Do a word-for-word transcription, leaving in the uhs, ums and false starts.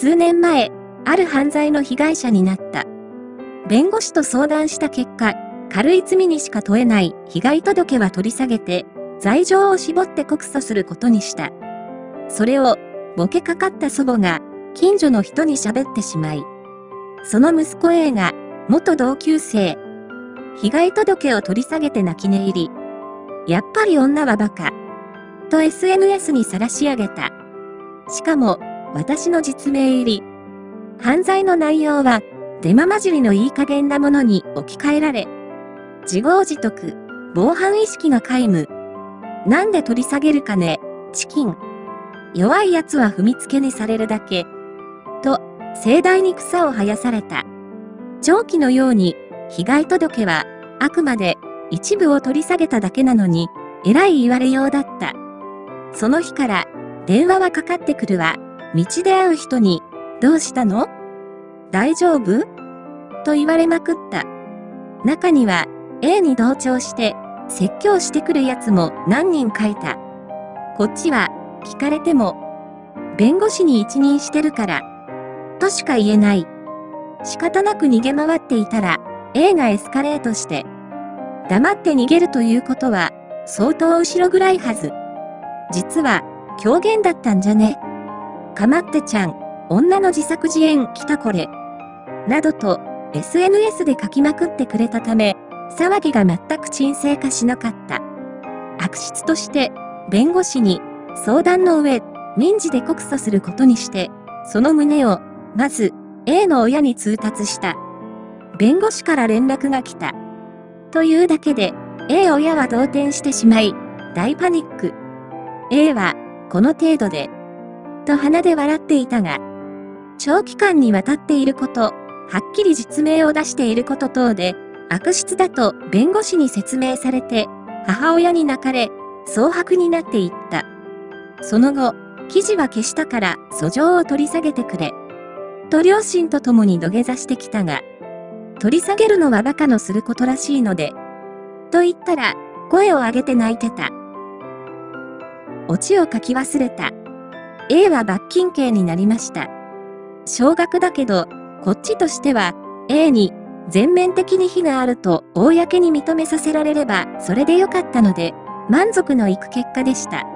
数年前、ある犯罪の被害者になった。弁護士と相談した結果、軽い罪にしか問えない被害届は取り下げて、罪状を絞って告訴することにした。それを、ボケかかった祖母が、近所の人に喋ってしまい、その息子 A が、元同級生、被害届を取り下げて泣き寝入り、やっぱり女はバカ、と エスエヌエス に晒し上げた。しかも、私の実名入り。犯罪の内容は、デマ混じりのいい加減なものに置き換えられ、自業自得、防犯意識が皆無。なんで取り下げるかね、チキン。弱い奴は踏みつけにされるだけ。と、盛大に草を生やされた。長期のように、被害届は、あくまで、一部を取り下げただけなのに、えらい言われようだった。その日から、電話はかかってくるわ。道で会う人に、どうしたの？大丈夫？と言われまくった。中には、A に同調して、説教してくる奴も何人かいた。こっちは、聞かれても、弁護士に一任してるから、としか言えない。仕方なく逃げ回っていたら、A がエスカレートして、黙って逃げるということは、相当後ろ暗いはず。実は、狂言だったんじゃね。かまってちゃん、女の自作自演来たこれ。などと、エスエヌエス で書きまくってくれたため、騒ぎが全く沈静化しなかった。悪質として、弁護士に、相談の上、民事で告訴することにして、その旨を、まず、A の親に通達した。弁護士から連絡が来た。というだけで、A 親は動転してしまい、大パニック。A は、この程度で、と鼻で笑っていたが、長期間にわたっていること、はっきり実名を出していること等で、悪質だと弁護士に説明されて、母親に泣かれ、蒼白になっていった。その後、記事は消したから訴状を取り下げてくれ。と両親と共に土下座してきたが、取り下げるのはバカのすることらしいので、と言ったら、声を上げて泣いてた。オチを書き忘れた。A は罰金刑になりました。少額だけど、こっちとしては、A に全面的に非があると公に認めさせられれば、それでよかったので、満足のいく結果でした。